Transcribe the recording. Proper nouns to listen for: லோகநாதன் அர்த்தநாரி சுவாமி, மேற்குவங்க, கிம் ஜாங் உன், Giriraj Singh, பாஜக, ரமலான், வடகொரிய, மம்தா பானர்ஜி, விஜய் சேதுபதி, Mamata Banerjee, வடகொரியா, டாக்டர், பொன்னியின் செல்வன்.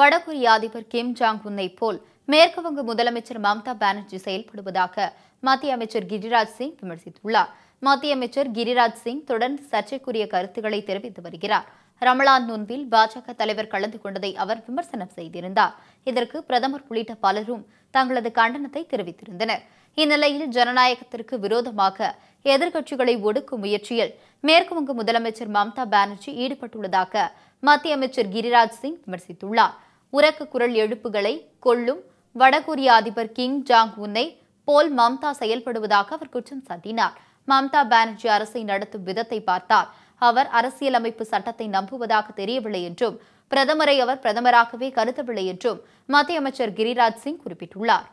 வடகொரியா அதிபர் Kim Jong உன்னை போல் மேற்கு வங்க முதலமைச்சர் மம்தா பானர்ஜி செயல்படுவதாக மத்திய அமைச்சர் கிரிராஜ் சிங் விமர்சித்துள்ளார். மத்திய அமைச்சர் கிரிராஜ் சிங் தொடர்ந்து சர்ச்சைக்குரிய கருத்துக்களை தெரிவித்து வருகிறார். ரமலான் நோன்பில் பாஜக தலைவர் கலந்து கொண்டதை அவர் விமர்சனம் செய்திருந்தார். இதற்கு பிரதமர் உள்ளிட்ட பலரும் தங்களது கண்டனத்தை தெரிவித்திருந்தனர். இந்நிலையில் ஜனநாயகத்திற்கு விரோதமாக எதிர்க்கட்சிகளை ஒடுக்கும் முயற்சியில் மேற்குவங்க முதலமைச்சர் மம்தா பானர்ஜி ஈடுபட்டுள்ளதாக மத்திய அமைச்சர் கிரிராஜ் சிங் விமர்சித்துள்ளார். உரக்க குரல் எழுப்புகளை கொள்ளும் வடகொரிய அதிபர் கிம் ஜாங் உன்னை போல் மம்தா செயல்படுவதாக அவர் குற்றம் சாட்டினார். மம்தா பானர்ஜி அரசை நடத்தும் விதத்தை பார்த்தால் அவர் அரசியலமைப்பு சட்டத்தை நம்புவதாக தெரியவில்லை என்றும் பிரதமரை அவர் பிரதமராகவே கருதவில்லை என்றும் மத்திய அமைச்சர் கிரிராஜ் சிங் குறிப்பிட்டுள்ளார்.